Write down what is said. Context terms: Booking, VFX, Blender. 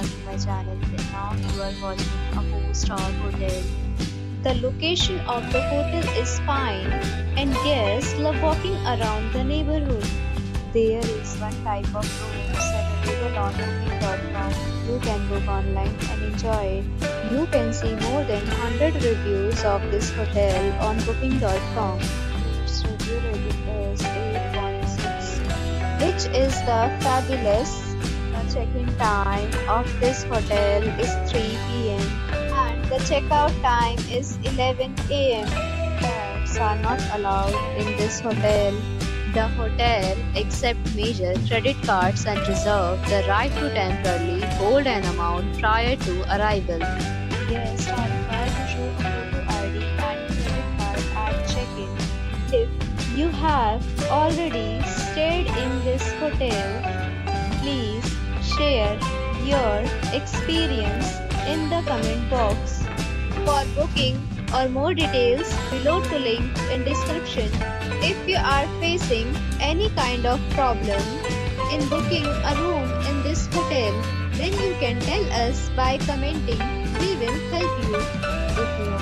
back to my channel, and now you are watching a 4-star hotel. The location of the hotel is fine and guests love walking around the neighborhood. There is one type of room available on Booking.com. You can book online and enjoy it. You can see more than 100 reviews of this hotel on Booking.com. Its review rating is 8.6, which is the fabulous. The check-in time of this hotel is 3 PM and the checkout time is 11 AM. Pets are not allowed in this hotel. The hotel accepts major credit cards and reserves the right to temporarily hold an amount prior to arrival. Guests are required to show photo ID and credit card at check-in. If you have already stayed in this hotel, please share your experience in the comment box. For booking or more details, below to link in description. If you are facing any kind of problem in booking a room in this hotel, then you can tell us by commenting. We will help you.